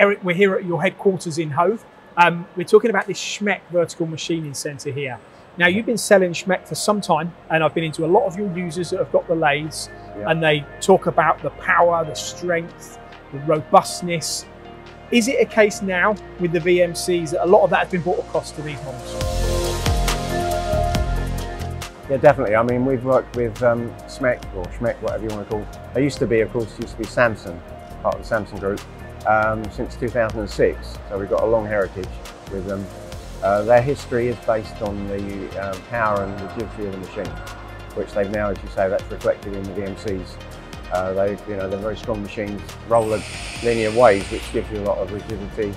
Eric, we're here at your headquarters in Hove. We're talking about this SMEC vertical machining centre here. Now, you've been selling SMEC for some time, and I've been into a lot of your users that have got the lathes, and they talk about the power, the strength, the robustness. Is it a case now with the VMCs that a lot of that has been brought across to these models? Yeah, definitely. I mean, we've worked with SMEC, or SMEC, whatever you want to call it. It used to be, of course, it used to be Samsung, part of the Samsung group, since 2006. So we've got a long heritage with them. Their history is based on the power and rigidity of the machine, which they've now, as you say, that's reflected in the VMCs. They're very strong machines, roller linear ways, which gives you a lot of rigidity.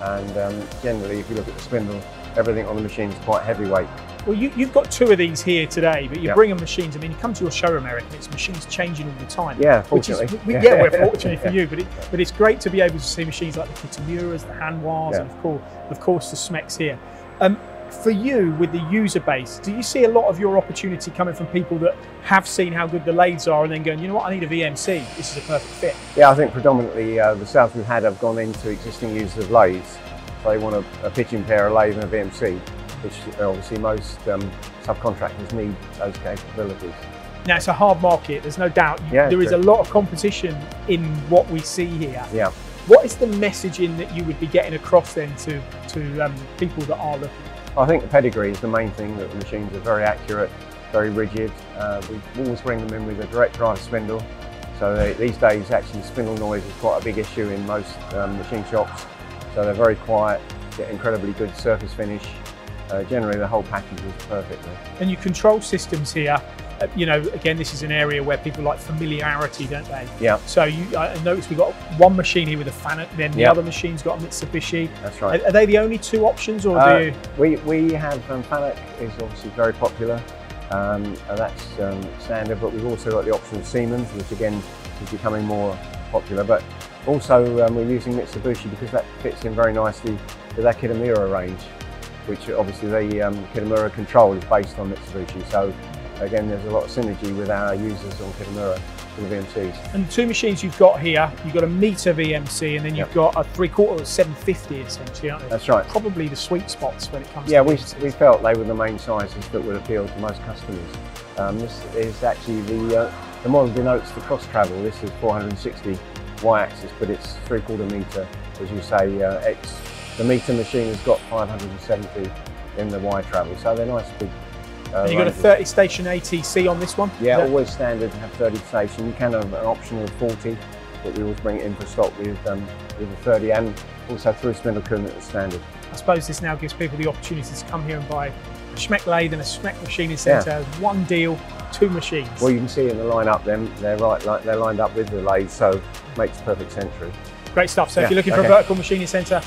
And generally, if you look at the spindle, everything on the machine is quite heavyweight. Well, you've got two of these here today, but you bring them machines. I mean, you come to your showroom, Eric, and it's machines changing all the time. Yeah, fortunately. We're fortunate for you, but it's great to be able to see machines like the Kitamuras, the Hanwhas, and of course the SMECs here. For you, with the user base, do you see a lot of your opportunity coming from people that have seen how good the lathes are and then going, you know what, I need a VMC, this is a perfect fit? Yeah, I think predominantly the sales we've had have gone into existing users of lathes. So they want a pigeon pair, a lathe and a VMC, which obviously most subcontractors need those capabilities. Now, it's a hard market, there's no doubt. There is a lot of competition in what we see here. Yeah. What is the messaging that you would be getting across then to people that are looking? I think the pedigree is the main thing, that the machines are very accurate, very rigid. We always bring them in with a direct drive spindle. So these days, actually, spindle noise is quite a big issue in most machine shops. So they're very quiet, get incredibly good surface finish. Generally, the whole package is perfect. And you control systems here. Again, this is an area where people like familiarity, don't they? Yeah. So I noticed we've got one machine here with a FANUC, then the other machine's got a Mitsubishi. That's right. Are they the only two options, or do you? We have FANUC is obviously very popular, and that's standard, but we've also got the option of Siemens, which again is becoming more popular. But also we're using Mitsubishi because that fits in very nicely with that Kitamura range, which obviously the Kitamura control is based on Mitsubishi. So again, there's a lot of synergy with our users on Kitamura with VMCs. And the two machines you've got here, you've got a meter VMC, and then you've got a 3/4 of 750 essentially, aren't they? That's right. Probably the sweet spots when it comes to we felt they were the main sizes that would appeal to most customers. This is actually the model denotes the cross travel. This is 460 y-axis, but it's 3/4 meter, as you say, X. The meter machine has got 570 in the y travel, so they're nice big. And you've got a 30 station ATC on this one? Yeah, always standard to have 30 station. You can have an optional of 40, but we always bring it in for stock with a 30 and also through spindle coolant at the standard. I suppose this now gives people the opportunity to come here and buy a SMEC lathe and a SMEC machining centre. One deal, two machines. Well, you can see in the line-up then, they're lined up with the lathe, so it makes perfect sense. Great stuff. So if you're looking for a vertical machining centre,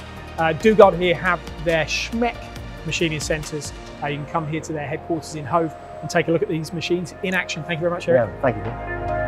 Dugard here have their SMEC machining centres. You can come here to their headquarters in Hove and take a look at these machines in action. Thank you very much, Eric. Yeah, thank you.